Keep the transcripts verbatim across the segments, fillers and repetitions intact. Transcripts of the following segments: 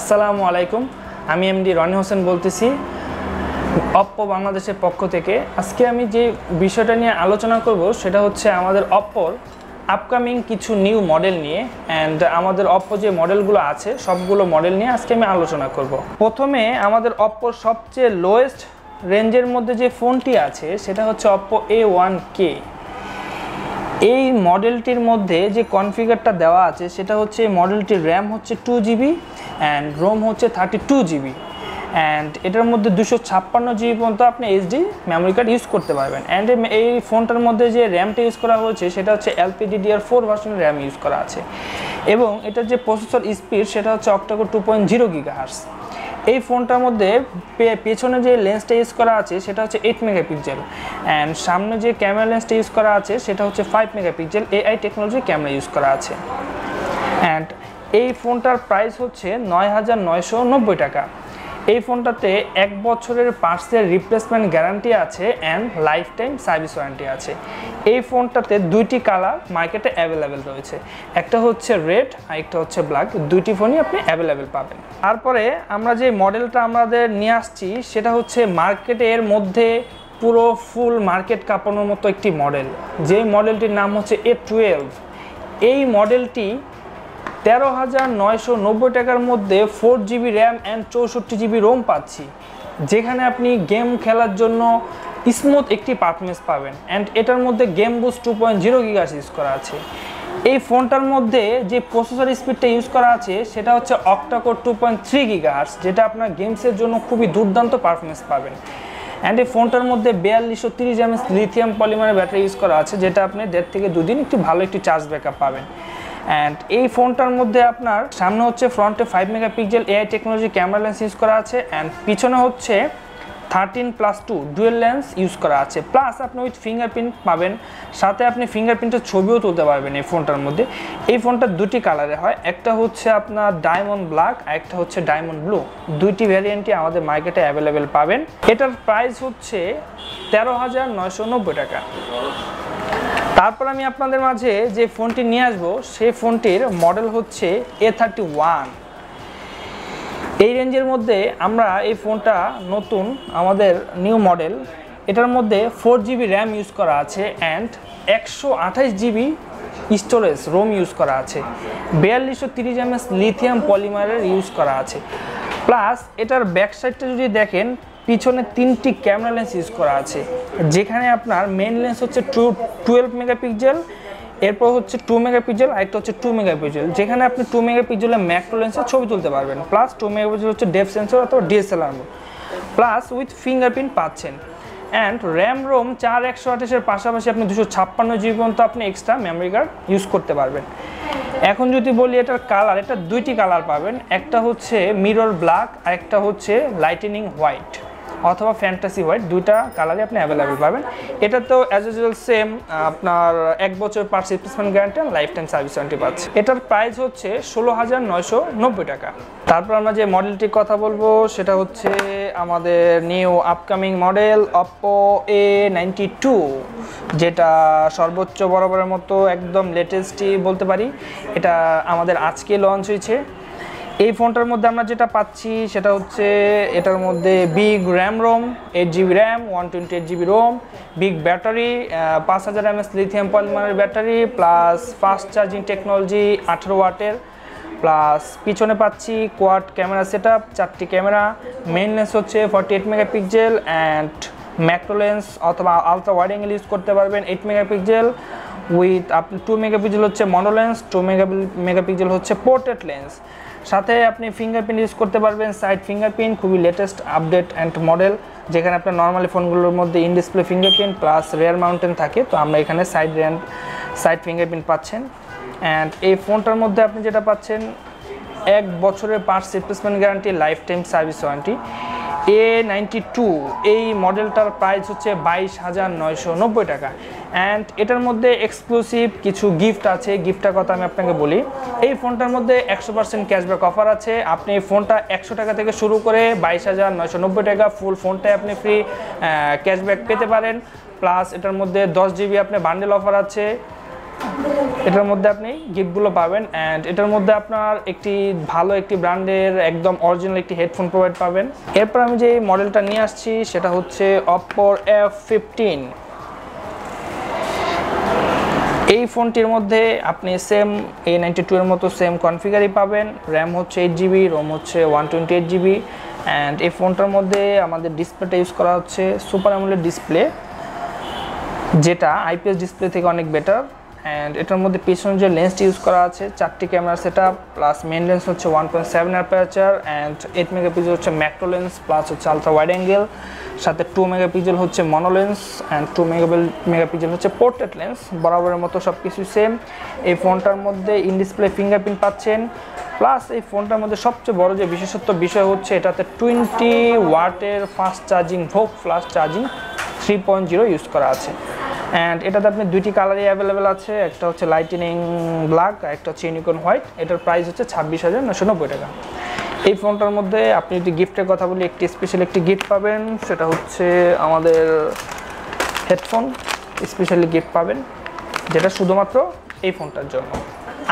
আসসালামু আলাইকুম আমি এমডি রনি হোসেন বলতেছি Oppo বাংলাদেশের পক্ষ থেকে আজকে আমি যে বিষয়টা নিয়ে আলোচনা করব সেটা হচ্ছে আমাদের Oppo আপকামিং কিছু নিউ মডেল নিয়ে এন্ড আমাদের Oppo যে মডেলগুলো আছে সবগুলো মডেল নিয়ে আজকে আমি আলোচনা করব প্রথমে আমাদের Oppo সবচেয়ে লোয়েস্ট রেঞ্জের মধ্যে যে ফোনটি আছে সেটা হচ্ছে Oppo A one K এই মডেলটির মধ্যে যে কনফিগারটা দেওয়া আছে সেটা হচ্ছে এই মডেলটির RAM হচ্ছে two G B and ROM হচ্ছে thirty-two G B and এটার মধ্যে two fifty-six G B পর্যন্ত আপনি H D memory card use করতে পারবেন and এই ফোনটার মধ্যে যে RAM টা ইউজ করা হয়েছে সেটা হচ্ছে L P D D R four ভার্সনের RAM ইউজ করা আছে এবং এটার যে প্রসেসর স্পিড সেটা হচ্ছে octa-core two point zero gigahertz এই ফোনটার মধ্যে পেছনে যে লেন্সটা ইউজ করা আছে সেটা হচ্ছে eight মেগাপিক্সেল and সামনে যে ক্যামেরা লেন্সটা ইউজ করা আছে সেটা হচ্ছে five megapixel A I technology camera use করা আছে and এই ফোনটার প্রাইস হচ্ছে nine thousand nine hundred ninety টাকা এই ফোনটাতে এক বছরের পার্টসের রিপ্লেসমেন্ট গ্যারান্টি আছে and life time service warranty আছে এই ফোনটাতে দুইটি কালার মার্কেটে অ্যাভেলেবেল রয়েছে একটা হচ্ছে রেড আর একটা হচ্ছে ব্ল্যাক দুইটি ফোনই আপনি অ্যাভেলেবেল পাবেন তারপরে আমরা যে মডেলটা আমাদের নিয়ে আসছি সেটা হচ্ছে মার্কেটের মধ্যে পুরো ফুল মার্কেট কাঁপানোর মতো একটি মডেল যে মডেলটির নাম হচ্ছে A twelve এই মডেলটি thirteen thousand nine hundred ninety টাকার মধ্যে four G B RAM and sixty-four G B ROM পাচ্ছি যেখানে আপনি গেম খেলার জন্য স্মুথ একটি পারফরম্যান্স পাবেন এন্ড এটার মধ্যে game boost two point zero gigahertz use করা আছে এই ফোনটার মধ্যে যে প্রসেসর স্পিডটা ইউজ করা আছে সেটা হচ্ছে octa-core two point three gigahertz যেটা আপনার গেমসের জন্য খুবই দুর্দান্ত পারফরম্যান্স পাবেন এন্ড এই ফোনটার মধ্যে forty-two thirty milliamp hour lithium পলিমারের ব্যাটারি ইউজ করা আছে যেটা আপনি দেড় থেকে দুই দিন একটু ভালো একটি চার্জ ব্যাকআপ পাবেন and এই ফোনটার মধ্যে আপনার সামনে হচ্ছে ফ্রন্টে five megapixel A I technology camera lens use করা আছে and পিছনে হচ্ছে thirteen plus two dual lens use করা আছে প্লাস আপনি উইথ ফিঙ্গারপ্রিন্ট পাবেন সাথে আপনি ফিঙ্গারপ্রিন্টের ছবিও তুলতে পারবেন এই ফোনটার মধ্যে এই ফোনটা দুটি কালারে হয় একটা হচ্ছে আপনার ডায়মন্ড ব্ল্যাক আর একটা হচ্ছে ডায়মন্ড ব্লু দুইটি ভ্যারিয়েন্টই আমাদের মার্কেটে অ্যাভেলেবেল পাবেন এটার প্রাইস হচ্ছে তেরো হাজার নয়শো নব্বই টাকা তারপর আমি আপনাদের মাঝে যে ফোনটি নিয়ে আসব সেই ফোনটির মডেল হচ্ছে A thirty-one এই রেঞ্জের মধ্যে আমরা এই ফোনটা নতুন আমাদের নিউ মডেল এটার মধ্যে four G B RAM use করা আছে and one twenty-eight G B storage ROM use করা আছে forty-two thirty milliamp hour lithium পলিমারের ইউজ করা আছে প্লাস এটার ব্যাক সাইডটা যদি দেখেন পিছনে তিনটি ক্যামেরা লেন্স ইউজ করা আছে যেখানে আপনার মেইন লেন্স হচ্ছে twelve মেগাপিক্সেল এরপর হচ্ছে two মেগাপিক্সেল আর একটা হচ্ছে two মেগাপিক্সেল যেখানে আপনি two মেগাপিক্সেলের ম্যাক্রো লেন্সে ছবি তুলতে পারবেন প্লাস two মেগাপিক্সেল হচ্ছে ডেপথ সেন্সর অথবা D S L R mode plus with fingerprint পাচ্ছেন and RAM ROM four one twenty-eight এর পাশাপাশি আপনি two fifty-six G B পর্যন্ত আপনি এক্সট্রা মেমরি কার্ড ইউজ করতে পারবেন এখন যদি বলি এটার কালার এটা দুইটি কালার পাবেন একটা হচ্ছে মিরর ব্ল্যাক আর একটা হচ্ছে লাইটনিং হোয়াইট অথবা ফ্যান্টাসি হোয়াইট দুইটা কালারে আপনি অ্যাভেলেবল পাবেন এটা তো অ্যাজ ইউজুয়াল সেম আপনার এক বছর পার্টস রিপ্লেসমেন্ট গ্যারান্টি আর লাইফ টাইম সার্ভিস ওয়ারেন্টি পাচ্ছে এটার প্রাইস হচ্ছে sixteen thousand nine hundred ninety টাকা তারপর আমরা যে মডেলটির কথা বলবো সেটা হচ্ছে আমাদের new upcoming model Oppo A ninety-two যেটা সর্বোচ্চ বরাবরের মতো একদম লেটেস্টই বলতে পারি এটা আমাদের আজকে লঞ্চ হয়েছে এই ফোনটার মধ্যে আমরা যেটা পাচ্ছি সেটা হচ্ছে এটার মধ্যে big RAM ROM eight G B RAM one twenty-eight G B ROM big battery five thousand milliamp hour lithium পলিমারের battery plus fast charging technology eighteen ওয়াটের প্লাস পিছনে পাচ্ছি কোয়াড ক্যামেরা সেটআপ চারটি ক্যামেরা মেইন লেন্স হচ্ছে forty-eight megapixel and macro lens অথবা ultra wide angle use করতে পারবেন eight megapixel with আপনি two মেগাপিক্সেল হচ্ছে মনো লেন্স two মেগাপিক্সেল হচ্ছে পোর্ট্রেট লেন্স সাথে আপনি ফিঙ্গারপ্রিন্ট ইউজ করতে পারবেন সাইড ফিঙ্গারপ্রিন্ট খুবই লেটেস্ট আপডেট এন্ড মডেল যেখানে আপনার নর্মালি ফোনগুলোর মধ্যে in display fingerprint plus rear mountain থাকে তো আমরা এখানে সাইড রেন্ড সাইড ফিঙ্গারপ্রিন্ট পাচ্ছেন অ্যান্ড এই ফোনটার মধ্যে আপনি যেটা পাচ্ছেন এক বছরের parts replacement guarantee life time service warranty A ninety-two এই মডেলটার প্রাইস হচ্ছে বাইশ হাজার নয়শো নব্বই টাকা অ্যান্ড এটার মধ্যে এক্সক্লুসিভ কিছু গিফট আছে গিফটটার কথা আমি আপনাকে বলি এই ফোনটার মধ্যে একশো পার্সেন্ট ক্যাশব্যাক অফার আছে আপনি ফোনটা একশো টাকা থেকে শুরু করে বাইশ হাজার নয়শো নব্বই টাকা ফুল ফোনটায় আপনি ফ্রি ক্যাশব্যাক পেতে পারেন প্লাস এটার মধ্যে দশ জিবি আপনি বান্ডেল অফার আছে এটার মধ্যে আপনি গিফটগুলো পাবেন অ্যান্ড এটার মধ্যে আপনার একটি ভালো একটি ব্র্যান্ডের একদম অরিজিনাল একটি হেডফোন প্রোভাইড পাবেন। এরপর আমি যে মডেলটা নিয়ে আসছি সেটা হচ্ছে Oppo এফ ফিফটিন। এই ফোনটির মধ্যে আপনি সেম এ নাইনটি টু এর মতো সেম কনফিগারই পাবেন। র্যাম হচ্ছে এইট জিবি, রোম হচ্ছে one twenty eight GB and এই ফোনটার মধ্যে আমাদের ডিসপ্লেটা ইউজ করা হচ্ছে সুপার অ্যামোলেড ডিসপ্লে, যেটা আইপিএস ডিসপ্লে থেকে অনেক বেটার। অ্যান্ড এটার মধ্যে পিছনে যে লেন্সটি ইউজ করা আছে চারটি camera set up, plus main lens হচ্ছে one point seven aperture and eight megapixel হচ্ছে ম্যাক্রো লেন্স, প্লাস হচ্ছে আলট্রা ওয়াইড অ্যাঙ্গেল, সাথে টু মেগাপিক্সেল হচ্ছে mono lens and two megapixel হচ্ছে পোর্ট্রেট লেন্স। বরাবরের মতো সব কিছু সেম। এই ফোনটার মধ্যে ইন ডিসপ্লে ফিঙ্গারপ্রিন্ট পাচ্ছেন। প্লাস এই ফোনটার মধ্যে সবচেয়ে বড় যে বিশেষত্ব বিষয় হচ্ছে এটাতে টোয়েন্টি ওয়াটের fast charging VOOC flash charging three point zero use করা আছে। অ্যান্ড এটাতে আপনি দুইটি কালারই অ্যাভেলেবেল আছে, একটা হচ্ছে লাইটেনিং ব্ল্যাক, একটা হচ্ছে ইউনিকর্ন হোয়াইট। এটার প্রাইস হচ্ছে ছাব্বিশ হাজার নশো নব্বই টাকা। এই ফোনটার মধ্যে আপনি যদি গিফটের কথা বলি, একটি স্পেশাল একটি গিফট পাবেন, সেটা হচ্ছে আমাদের হেডফোন স্পেশালি গিফট পাবেন, যেটা শুধুমাত্র এই ফোনটার জন্য।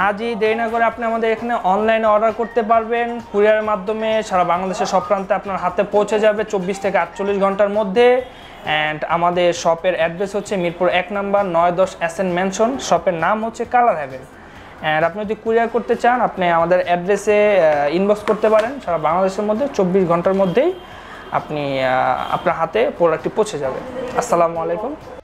আজই দেরি না করে আপনি আমাদের এখানে অনলাইনে অর্ডার করতে পারবেন। কুরিয়ারের মাধ্যমে সারা বাংলাদেশের সব প্রান্তে আপনার হাতে পৌঁছে যাবে চব্বিশ থেকে আটচল্লিশ ঘন্টার মধ্যে। অ্যান্ড আমাদের শপের অ্যাড্রেস হচ্ছে মিরপুর এক নাম্বার নয় দশ অ্যাসেন্ট ম্যানশন, শপের নাম হচ্ছে কালার হেভেন। অ্যান্ড আপনি যদি কুরিয়ার করতে চান আপনি আমাদের অ্যাড্রেসে ইনবক্স করতে পারেন, সারা বাংলাদেশের মধ্যে চব্বিশ ঘন্টার মধ্যেই আপনি আপনার হাতে প্রোডাক্টটি পৌঁছে যাবে। আসসালামু আলাইকুম।